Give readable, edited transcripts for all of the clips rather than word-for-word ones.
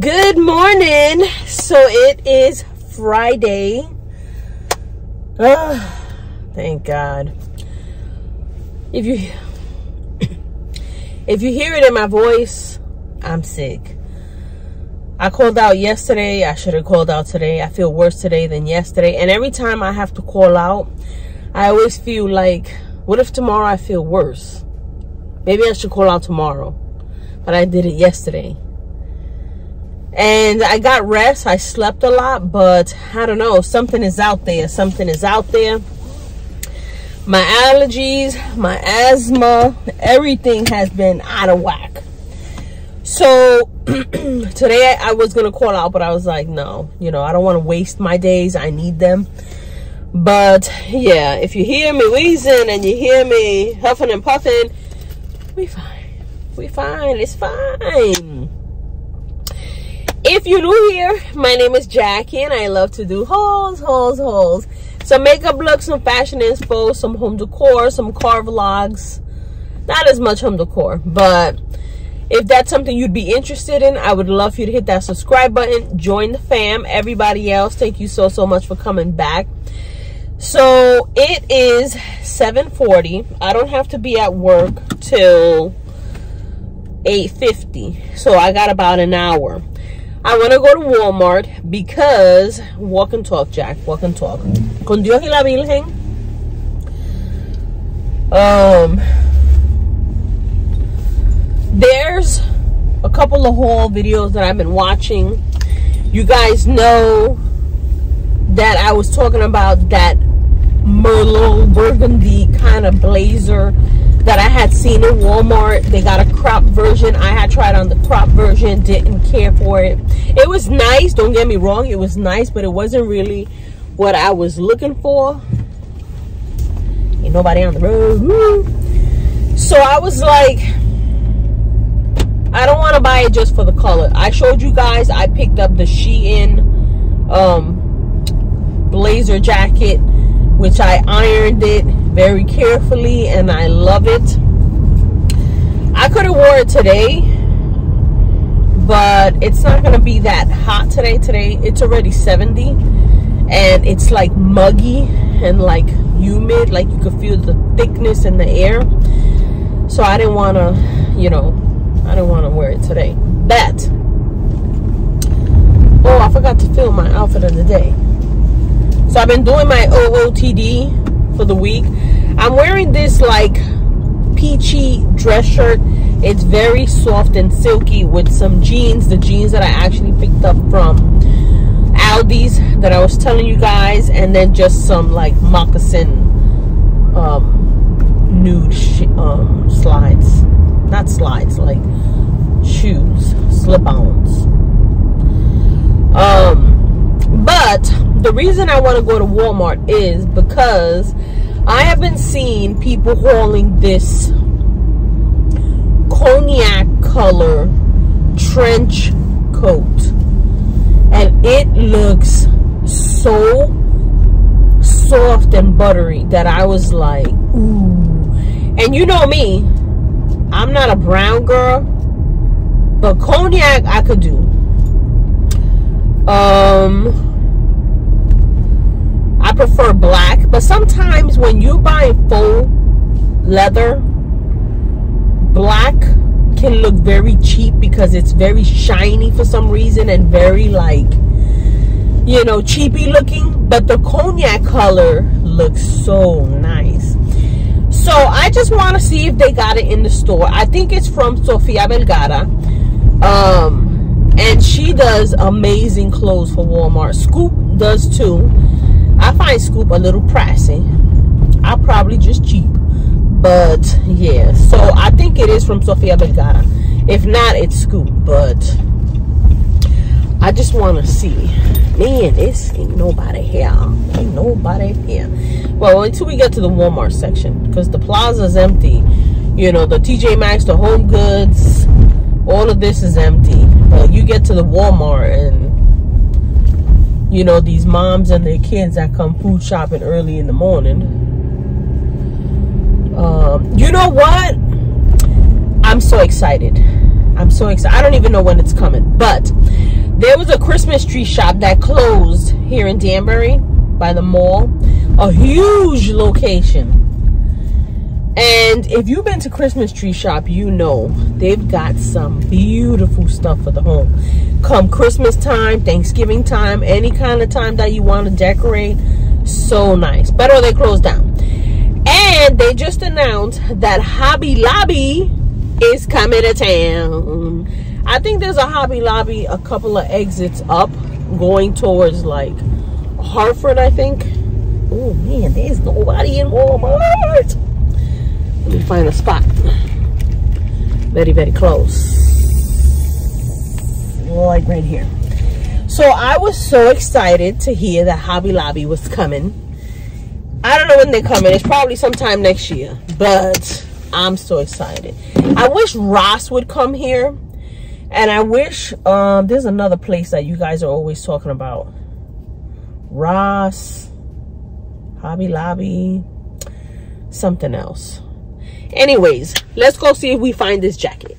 Good morning. So it is Friday. Thank God. If you hear it in my voice, I'm sick. I called out yesterday. I should have called out today. I feel worse today than yesterday. And every time I have to call out, I always feel like, what if tomorrow I feel worse? Maybe I should call out tomorrow. But I did it yesterday. And I got rest. I slept a lot. But I don't know. Something is out there. Something is out there. My allergies, my asthma, everything has been out of whack. So today I was gonna call out, but I was like, no, you know, I don't want to waste my days. I need them. But yeah, if you hear me wheezing and you hear me huffing and puffing, we fine. We fine. It's fine. If you're new here, my name is Jackie, and I love to do hauls. Some makeup looks, some fashion info, some home decor, some car vlogs. Not as much home decor, but if that's something you'd be interested in, I would love for you to hit that subscribe button. Join the fam. Everybody else, thank you so much for coming back. So it is 7:40. I don't have to be at work till 8:50. So I got about an hour. I want to go to Walmart because walk and talk, Jack. Walk and talk. Con Dios y la Virgen. There's a couple of haul videos that I've been watching. You guys know that I was talking about that Merlot burgundy kind of blazer that I had seen in Walmart. They got a crop version. I had tried on the crop version, didn't care for it. It was nice, don't get me wrong, it was nice, but it wasn't really what I was looking for. Ain't nobody on the road. Woo. So I was like, I don't want to buy it just for the color. I showed you guys I picked up the Shein blazer jacket, which I ironed it very carefully, and I love it. I could have wore it today, but it's not gonna be that hot today. It's already 70, and it's like muggy and like humid, like you could feel the thickness in the air. So I didn't want to, you know, I don't want to wear it today. But oh, I forgot to film my outfit of the day. So I've been doing my OOTD for the week. I'm wearing this like peachy dress shirt. It's very soft and silky with some jeans, the jeans that I actually picked up from Aldi's that I was telling you guys, and then just some like moccasin nude slides, not slides, like shoes, slip-ons. But the reason I want to go to Walmart is because I have been seeing people hauling this cognac color trench coat, and it looks so soft and buttery that I was like, ooh. And you know me, I'm not a brown girl, but cognac I could do. I prefer black, but sometimes when you buy faux leather, black can look very cheap because it's very shiny for some reason and very like, you know, cheapy looking. But the cognac color looks so nice. So I just want to see if they got it in the store. I think it's from Sofia Vergara. And she does amazing clothes for Walmart. Scoop does too. I find Scoop a little pricey. I probably just cheap, but yeah. So I think it is from Sofia Vergara. If not, it's Scoop. But I just want to see. Man, this ain't nobody here. Ain't nobody here. Well, until we get to the Walmart section, because the plaza's empty. You know, the TJ Maxx, the Home Goods, all of this is empty. But you get to the Walmart and, you know, these moms and their kids that come food shopping early in the morning. You know what? I'm so excited. I'm so excited. I don't even know when it's coming. But there was a Christmas tree shop that closed here in Danbury by the mall. A huge location. And if you've been to Christmas tree shop, you know they've got some beautiful stuff for the home. Come Christmas time, Thanksgiving time, any kind of time that you want to decorate. So nice. But oh, they closed down. And they just announced that Hobby Lobby is coming to town. I think there's a Hobby Lobby a couple of exits up going towards like Hartford, I think. Oh man, there's nobody in Walmart. Let me find a spot. Very, very close. Like right here. So I was so excited to hear that Hobby Lobby was coming. I don't know when they're coming. It's probably sometime next year. But I'm so excited. I wish Ross would come here. And I wish, there's another place that you guys are always talking about. Ross, Hobby Lobby, something else. Anyways, let's go see if we find this jacket.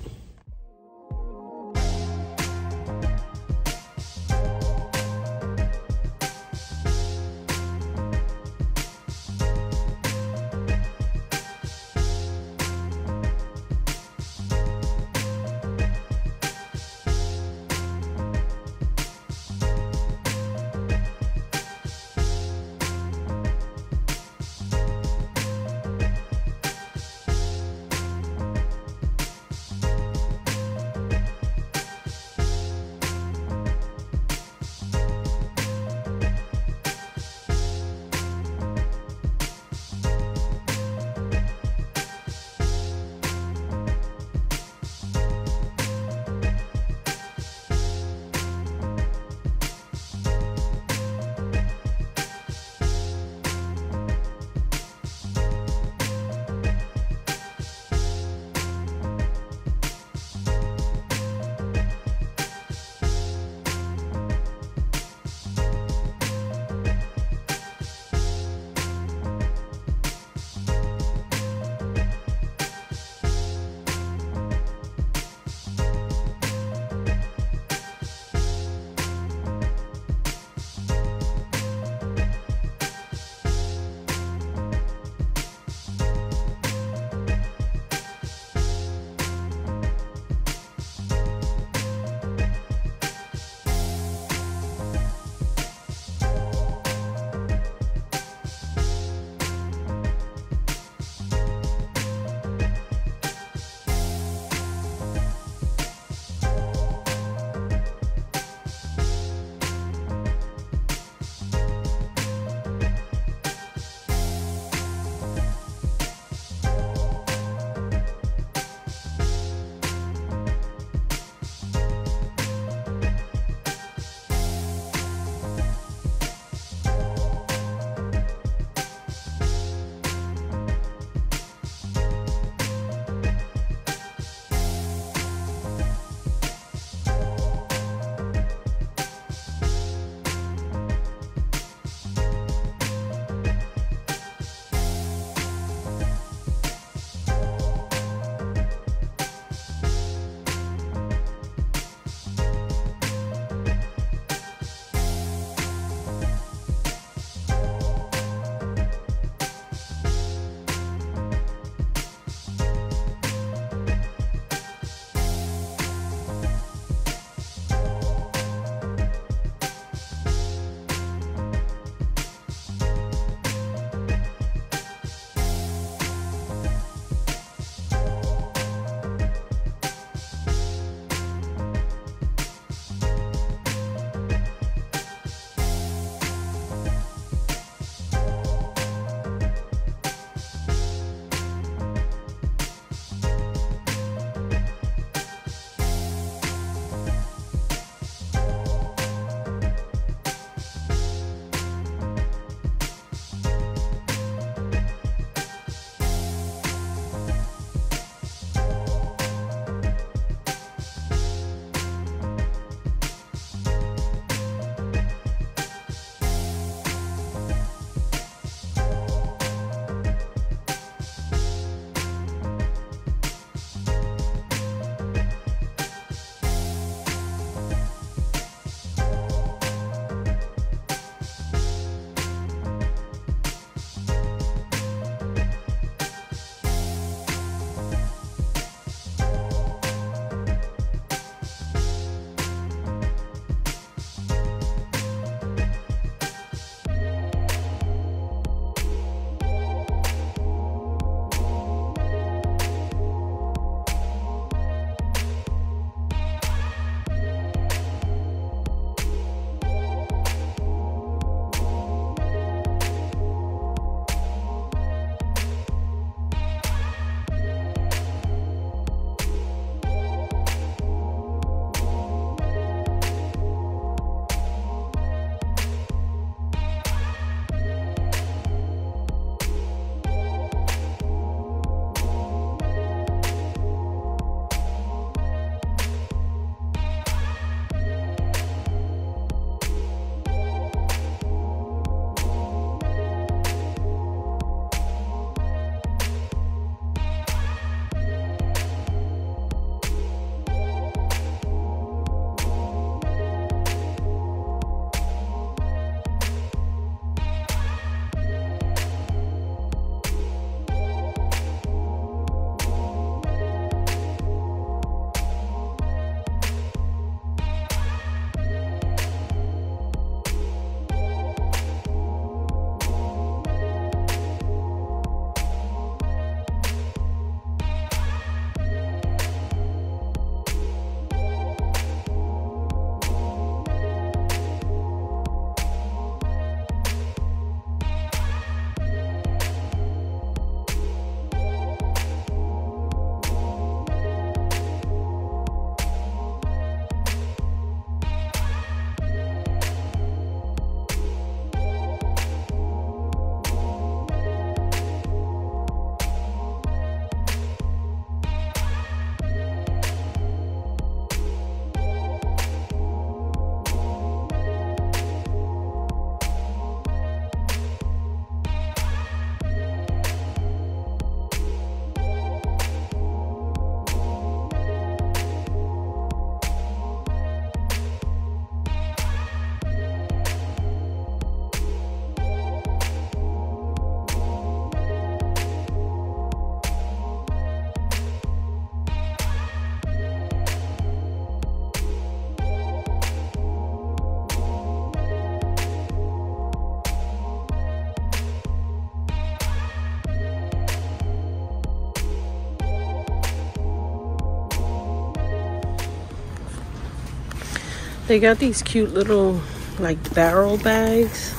They got these cute little like barrel bags.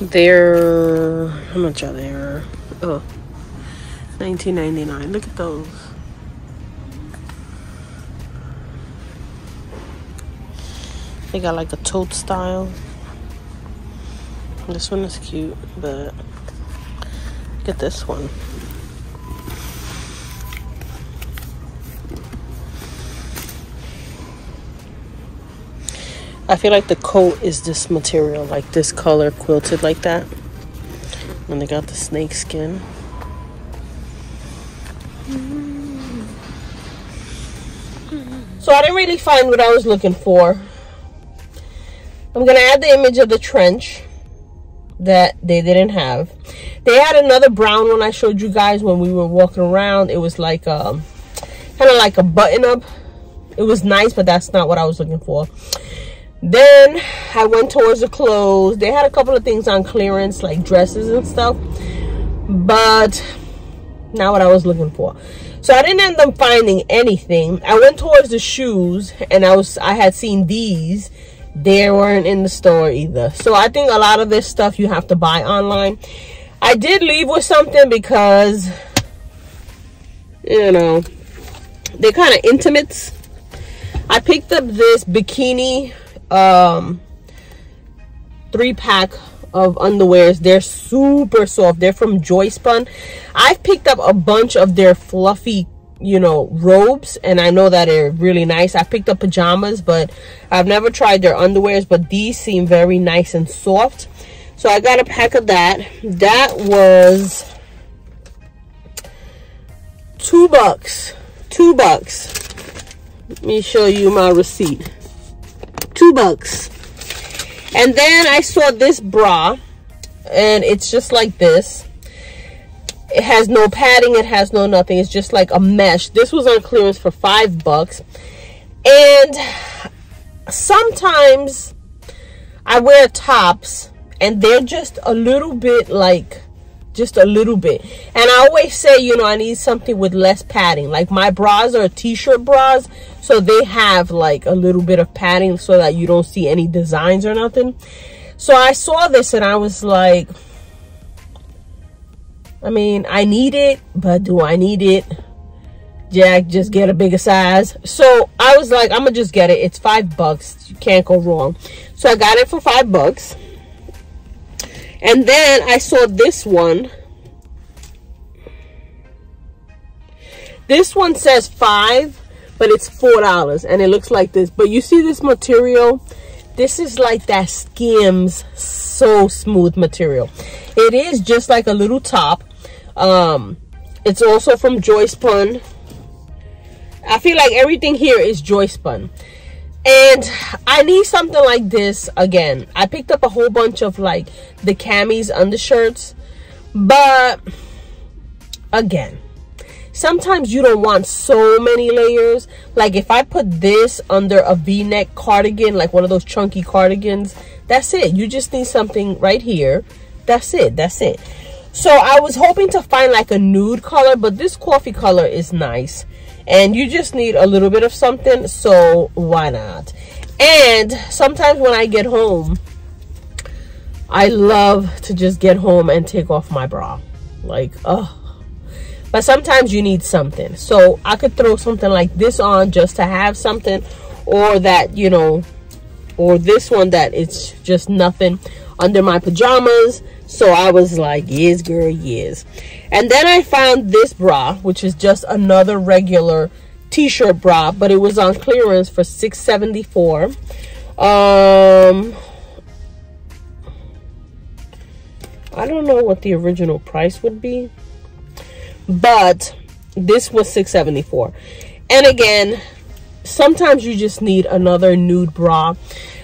They're, how much are they? Oh, $19.99. Look at those. They got like a tote style. This one is cute, but look at this one. I feel like the coat is this material, like this color, quilted like that. And they got the snake skin. So I didn't really find what I was looking for. I'm gonna add the image of the trench that they didn't have. They had another brown one I showed you guys when we were walking around. It was like kind of like a button up. It was nice, but that's not what I was looking for. Then I went towards the clothes. They had a couple of things on clearance, like dresses and stuff, but not what I was looking for. So I didn't end up finding anything. I went towards the shoes, and I had seen these. They weren't in the store either. So I think a lot of this stuff you have to buy online. I did leave with something because, you know, they're kind of intimates. I picked up this bikini 3-pack of underwears. They're super soft. They're from Joyspun. I've picked up a bunch of their fluffy, you know, robes, and I know that they're really nice. I picked up pajamas, but I've never tried their underwears, but these seem very nice and soft. So I got a pack of that. That was $2. Let me show you my receipt. $2. And then I saw this bra, and it's just like this. It has no padding, it has no nothing, it's just like a mesh. This was on clearance for $5. And sometimes I wear tops and they're just a little bit, like just a little bit, and I always say, you know, I need something with less padding. Like my bras are t-shirt bras, so they have like a little bit of padding so that you don't see any designs or nothing. So I saw this and I was like, I mean, I need it, but do I need it? Jack, just get a bigger size. So I was like, I'm gonna just get it. It's $5. You can't go wrong. So I got it for $5. And then I saw this one. This one says $5, but it's $4, and it looks like this. But you see this material? This is like that Skims So Smooth material. It is just like a little top. It's also from Joyspun. I feel like everything here is Joyspun, and I need something like this again. I picked up a whole bunch of like the camis undershirts, but again, sometimes you don't want so many layers. Like if I put this under a v-neck cardigan, like one of those chunky cardigans, that's it. You just need something right here. That's it, that's it. So I was hoping to find like a nude color, but this coffee color is nice, and you just need a little bit of something, so why not? And sometimes when I get home, I love to just get home and take off my bra, like, oh. But sometimes you need something. So I could throw something like this on just to have something, or that, you know, or this one that it's just nothing under my pajamas. So I was like, yes, girl, yes. And then I found this bra, which is just another regular t-shirt bra, but it was on clearance for $6.74. I don't know what the original price would be, but this was $6.74. And again, sometimes you just need another nude bra.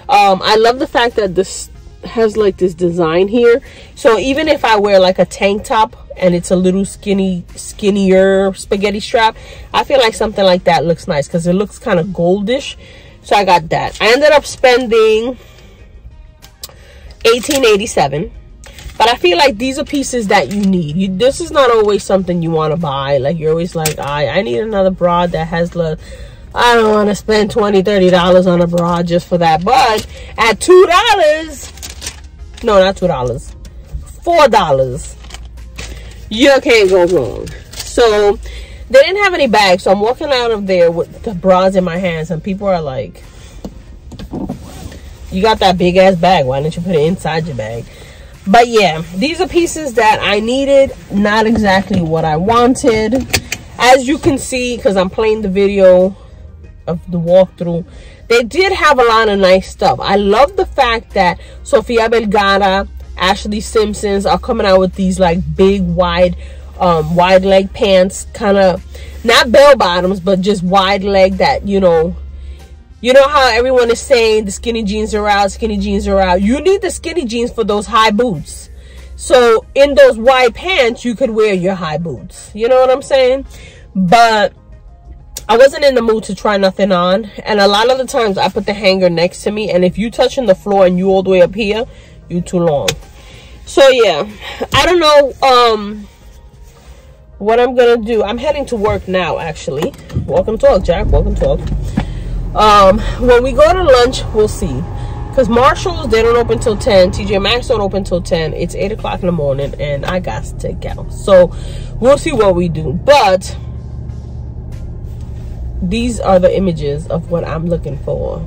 I love the fact that this has like this design here, so even if I wear like a tank top and it's a little skinnier spaghetti strap, I feel like something like that looks nice because it looks kind of goldish. So I got that. I ended up spending $18.87. But I feel like these are pieces that you need. This is not always something you want to buy. Like you're always like, I need another bra that has I don't want to spend $20, $30 on a bra just for that. But at $2, no, not $2, $4, you can't go wrong. So they didn't have any bags, so I'm walking out of there with the bras in my hands, and people are like, you got that big ass bag, why didn't you put it inside your bag? But yeah, these are pieces that I needed, not exactly what I wanted. As you can see, because I'm playing the video of the walkthrough, they did have a lot of nice stuff. I love the fact that Sofia Vergara, Ashley Simpsons are coming out with these like big wide wide leg pants, kind of not bell bottoms, but just wide leg, that you know how everyone is saying the skinny jeans are out, skinny jeans are out. You need the skinny jeans for those high boots. So in those wide pants, you could wear your high boots. You know what I'm saying? But I wasn't in the mood to try nothing on. And a lot of the times I put the hanger next to me, and if you touching the floor and you all the way up here, you too long. So yeah, I don't know what I'm gonna do. I'm heading to work now, actually. Welcome talk, Jack. Welcome talk. When we go to lunch, we'll see. Because Marshalls, they don't open till 10. TJ Maxx don't open till 10. It's 8 o'clock in the morning, and I got to take out. So we'll see what we do. But these are the images of what I'm looking for.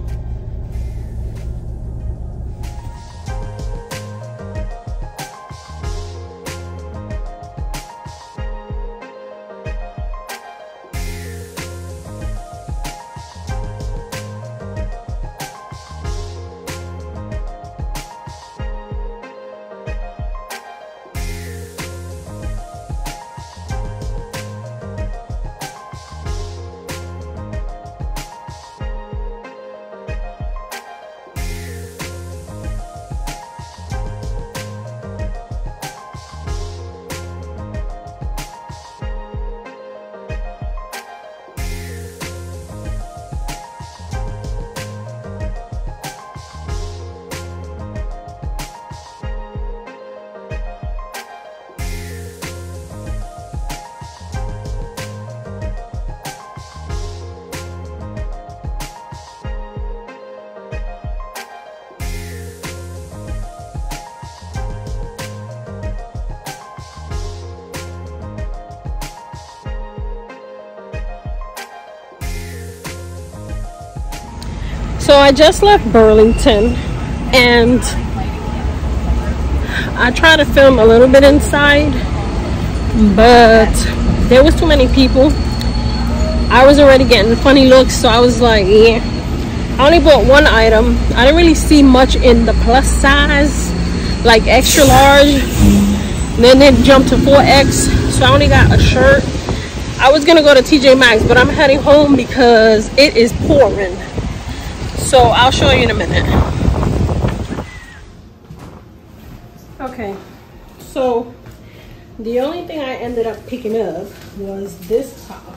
So I just left Burlington, and I tried to film a little bit inside, but there was too many people. I was already getting funny looks, so I was like, yeah. I only bought one item. I didn't really see much in the plus size, like extra large. And then it jumped to 4X, so I only got a shirt. I was gonna go to TJ Maxx, but I'm heading home because it is pouring. So I'll show you in a minute. Okay, so the only thing I ended up picking up was this top.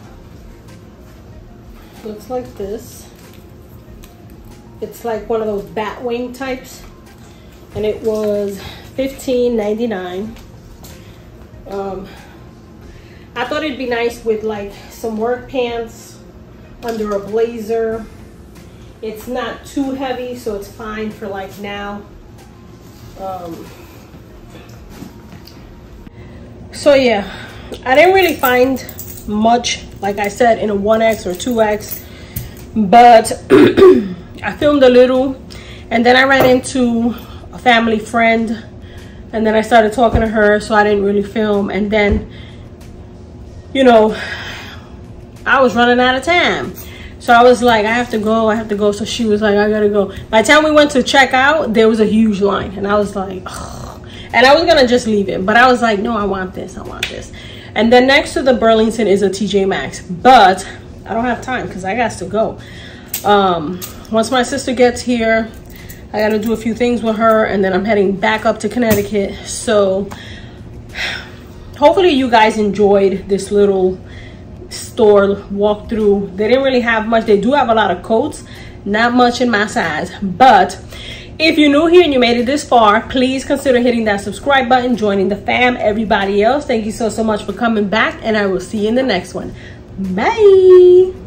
Looks like this. It's like one of those bat wing types, and it was $15.99. I thought it'd be nice with like some work pants under a blazer. It's not too heavy, so it's fine for like now. So yeah, I didn't really find much, like I said, in a 1X or 2X, but I filmed a little, and then I ran into a family friend, and then I started talking to her, so I didn't really film. And then, you know, I was running out of time. So I was like, I have to go. So she was like, I gotta go. By the time we went to check out, there was a huge line. And I was like, ugh. And I was gonna just leave it. But I was like, no, I want this, I want this. And then next to the Burlington is a TJ Maxx. But I don't have time because I got to go. Once my sister gets here, I gotta do a few things with her. And then I'm heading back up to Connecticut. So hopefully you guys enjoyed this little store walkthrough. They didn't really have much. They do have a lot of coats, not much in my size. But if you're new here and you made it this far, please consider hitting that subscribe button, joining the fam. Everybody else, thank you so much for coming back, and I will see you in the next one. Bye.